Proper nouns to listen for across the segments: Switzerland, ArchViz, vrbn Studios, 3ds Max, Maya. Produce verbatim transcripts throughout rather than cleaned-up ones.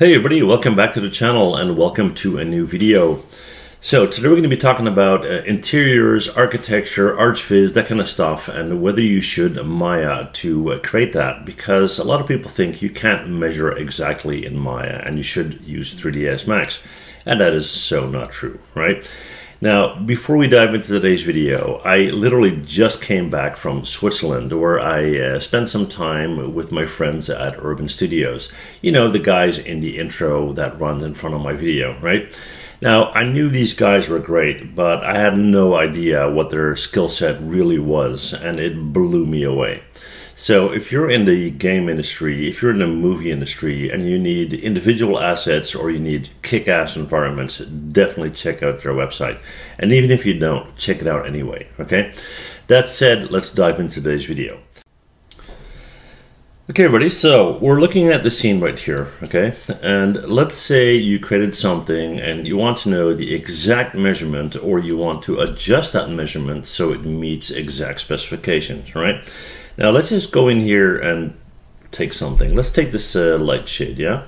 Hey everybody, welcome back to the channel and welcome to a new video. So today we're going to be talking about uh, interiors, architecture, ArchViz, that kind of stuff, and whether you should Maya to uh, create that, because a lot of people think you can't measure exactly in Maya and you should use three D S Max, and that is so not true, right? Now, before we dive into today's video, I literally just came back from Switzerland, where I uh, spent some time with my friends at vrbn Studios. You know, the guys in the intro that runs in front of my video, right? Now, I knew these guys were great, but I had no idea what their skill set really was, and it blew me away. So if you're in the game industry, if you're in the movie industry and you need individual assets or you need kick-ass environments, definitely check out their website. And even if you don't, check it out anyway, okay? That said, let's dive into today's video. Okay everybody, so we're looking at the scene right here, okay? And let's say you created something and you want to know the exact measurement, or you want to adjust that measurement so it meets exact specifications, right? Now let's just go in here and take something. Let's take this uh, light shade, yeah?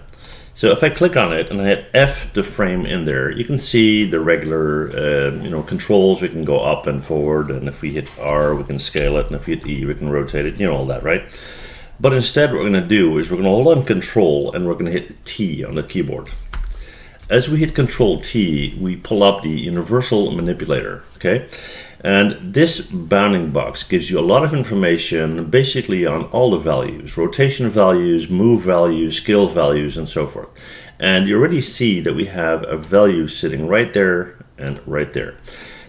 So if I click on it and I hit F to frame in there, you can see the regular uh, you know, controls. We can go up and forward, and if we hit R, we can scale it, and if we hit E, we can rotate it, you know, all that, right? But instead what we're gonna do is we're gonna hold on Control and we're gonna hit T on the keyboard. As we hit Control T, we pull up the Universal Manipulator, okay? And this bounding box gives you a lot of information basically on all the values, rotation values, move values, scale values, and so forth. And you already see that we have a value sitting right there and right there.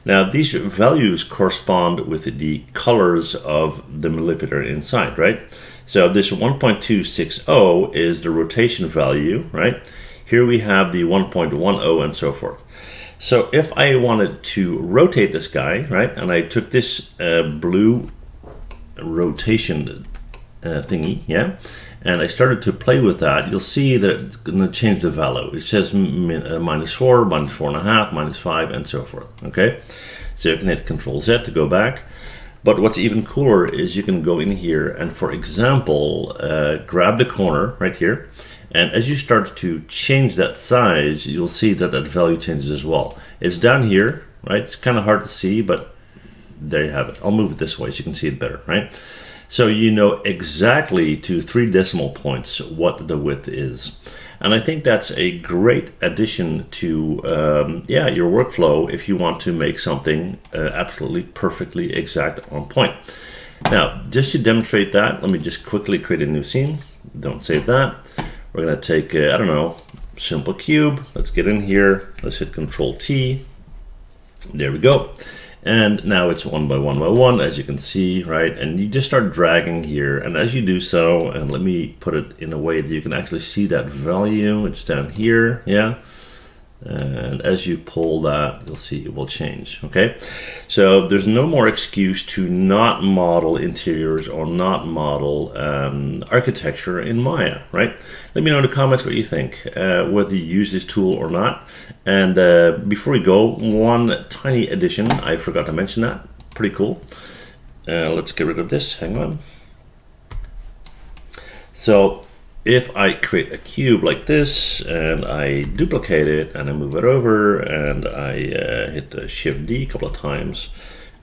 Now these values correspond with the colors of the manipulator inside, right? So this one point two six zero is the rotation value, right? Here we have the one point one zero and so forth. So if I wanted to rotate this guy, right, and I took this uh, blue rotation uh, thingy, yeah, and I started to play with that, you'll see that it's gonna change the value. It says min uh, minus four, minus four and a half, minus five, and so forth, okay? So you can hit Control Z to go back. But what's even cooler is you can go in here and, for example, uh, grab the corner right here, and as you start to change that size, you'll see that that value changes as well. It's down here, right? It's kind of hard to see, but there you have it. I'll move it this way so you can see it better, right? So you know exactly to three decimal points what the width is. And I think that's a great addition to um, yeah, your workflow if you want to make something uh, absolutely perfectly exact on point. Now, just to demonstrate that, let me just quickly create a new scene. Don't save that. We're gonna take, a, I don't know, simple cube. Let's get in here. Let's hit Control T. There we go. And now it's one by one by one, as you can see, right? And you just start dragging here. And as you do so, and let me put it in a way that you can actually see that value. It's down here, yeah? And as you pull that, you'll see it will change, okay? So there's no more excuse to not model interiors or not model um, architecture in Maya, right? Let me know in the comments what you think, uh, whether you use this tool or not. And uh, before we go, one tiny addition, I forgot to mention that, pretty cool. Uh, let's get rid of this, hang on. So, if I create a cube like this and I duplicate it and I move it over and I uh, hit the Shift D a couple of times,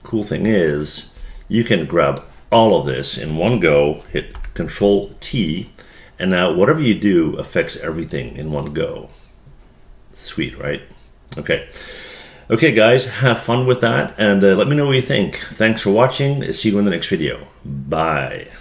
cool thing is you can grab all of this in one go, hit Control T, and now whatever you do affects everything in one go. Sweet, right? Okay. Okay guys, have fun with that, and uh, let me know what you think. Thanks for watching. See you in the next video. Bye.